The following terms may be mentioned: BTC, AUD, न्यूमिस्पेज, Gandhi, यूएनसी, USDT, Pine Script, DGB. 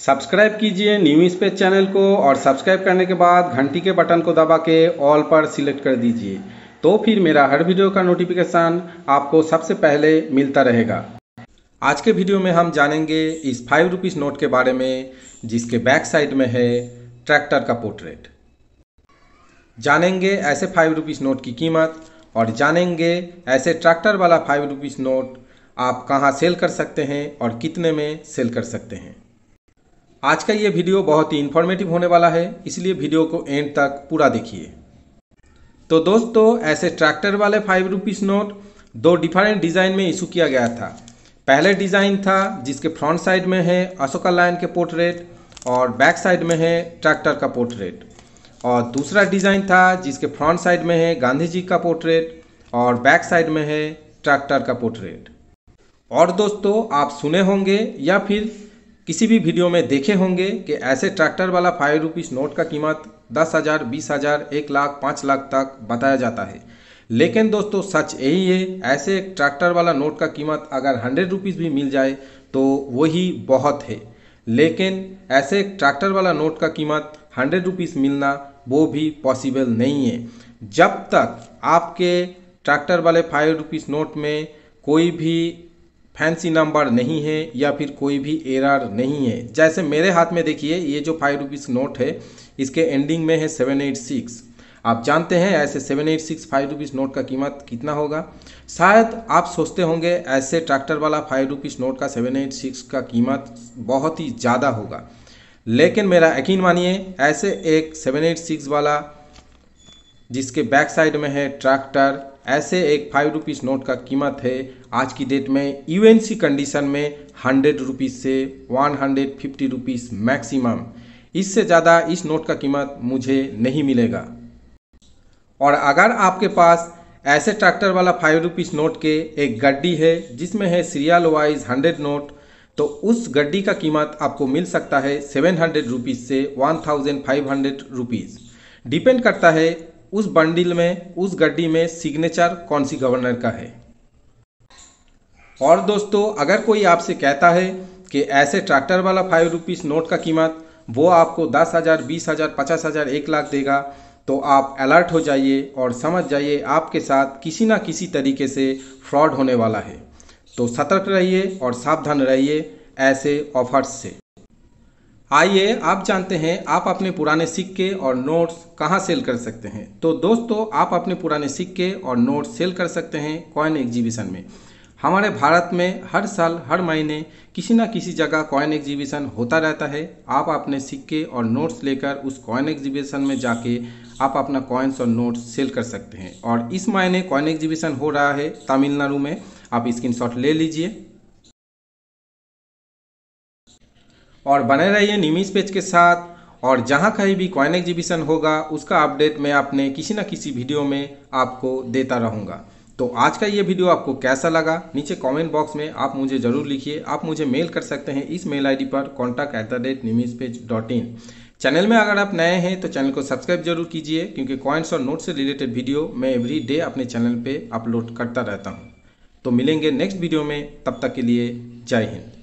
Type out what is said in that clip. Subscribe कीजिए न्यूमिस्पेज channel को और सब्सक्राइब करने के बाद घंटी के बटन को दबा के ऑल पर सिलेक्ट कर दीजिए, तो फिर मेरा हर वीडियो का नोटिफिकेशन आपको सबसे पहले मिलता रहेगा। आज के वीडियो में हम जानेंगे इस 5 रुपीज़ नोट के बारे में जिसके बैक साइड में है ट्रैक्टर का पोर्ट्रेट। जानेंगे ऐसे 5 रुपीज़ नोट की कीमत और जानेंगे ऐसे ट्रैक्टर वाला 5 रुपीज़ नोट आप कहाँ सेल कर सकते हैं और कितने में सेल कर सकते हैं। आज का ये वीडियो बहुत ही इन्फॉर्मेटिव होने वाला है, इसलिए वीडियो को एंड तक पूरा देखिए। तो दोस्तों, ऐसे ट्रैक्टर वाले 5 रुपीज़ नोट 2 डिफरेंट डिज़ाइन में इशू किया गया था। पहले डिज़ाइन था जिसके फ्रंट साइड में है अशोका लाइन के पोर्ट्रेट और बैक साइड में है ट्रैक्टर का पोर्ट्रेट, और दूसरा डिज़ाइन था जिसके फ्रंट साइड में है गांधी जी का पोर्ट्रेट और बैक साइड में है ट्रैक्टर का पोर्ट्रेट। और दोस्तों, आप सुने होंगे या फिर किसी भी वीडियो में देखे होंगे कि ऐसे ट्रैक्टर वाला 5 रुपीज़ नोट का कीमत 10,000, 20,000, 1 लाख, 5 लाख तक बताया जाता है। लेकिन दोस्तों, सच यही है, ऐसे ट्रैक्टर वाला नोट का कीमत अगर 100 रुपीज़ भी मिल जाए तो वही बहुत है। लेकिन ऐसे ट्रैक्टर वाला नोट का कीमत 100 रुपीज़ मिलना वो भी पॉसिबल नहीं है, जब तक आपके ट्रैक्टर वाले 5 रुपीज़ नोट में कोई भी फैंसी नंबर नहीं है या फिर कोई भी एरर नहीं है। जैसे मेरे हाथ में देखिए, ये जो 5 रुपीज़ नोट है इसके एंडिंग में है 786। आप जानते हैं ऐसे 786 5 रुपीज़ नोट का कीमत कितना होगा। शायद आप सोचते होंगे ऐसे ट्रैक्टर वाला 5 रुपीज़ नोट का 786 का कीमत बहुत ही ज़्यादा होगा, लेकिन मेरा यकीन मानिए, ऐसे एक 786 वाला जिसके बैक साइड में है ट्रैक्टर, ऐसे एक 5 रुपीज़ नोट का कीमत है आज की डेट में यूएनसी कंडीशन में 100 रुपीज़ से 150 रुपीज़ मैक्सिमम। इससे ज़्यादा इस नोट का कीमत मुझे नहीं मिलेगा। और अगर आपके पास ऐसे ट्रैक्टर वाला 5 रुपीज़ नोट के एक गड्डी है जिसमें है सीरियल वाइज 100 नोट, तो उस गड्डी का कीमत आपको मिल सकता है 700 रुपीज़ से 1500 रुपीज़। डिपेंड करता है उस बंडल में, उस गड्डी में सिग्नेचर कौन सी गवर्नर का है। और दोस्तों, अगर कोई आपसे कहता है कि ऐसे ट्रैक्टर वाला 5 रुपीज़ नोट का कीमत वो आपको 10,000, 20,000, 50,000, 1 लाख देगा, तो आप अलर्ट हो जाइए और समझ जाइए आपके साथ किसी ना किसी तरीके से फ्रॉड होने वाला है। तो सतर्क रहिए और सावधान रहिए ऐसे ऑफर्स से। आइए, आप जानते हैं आप अपने पुराने सिक्के और नोट्स कहाँ सेल कर सकते हैं। तो दोस्तों, आप अपने पुराने सिक्के और नोट्स सेल कर सकते हैं कॉइन एग्जीबिशन में। हमारे भारत में हर साल, हर महीने किसी ना किसी जगह कॉइन एग्जीबिशन होता रहता है। आप अपने सिक्के और नोट्स लेकर उस कॉइन एग्जीबिशन में जाके आप अपना कॉइन्स और नोट्स सेल कर सकते हैं। और इस महीने कॉइन एग्जीबिशन हो रहा है तमिलनाडु में, आप स्क्रीनशॉट ले लीजिए और बने रहिए न्यूमिस्पेज के साथ। और जहाँ कहीं भी कॉइन एग्जीबिशन होगा उसका अपडेट मैं अपने किसी ना किसी वीडियो में आपको देता रहूँगा। तो आज का ये वीडियो आपको कैसा लगा, नीचे कमेंट बॉक्स में आप मुझे ज़रूर लिखिए। आप मुझे मेल कर सकते हैं इस मेल आईडी पर contact@numispage.in। चैनल में अगर आप नए हैं तो चैनल को सब्सक्राइब जरूर कीजिए, क्योंकि कॉइन्स और नोट से रिलेटेड वीडियो मैं एवरी डे अपने चैनल पे अपलोड करता रहता हूँ। तो मिलेंगे नेक्स्ट वीडियो में, तब तक के लिए जय हिंद।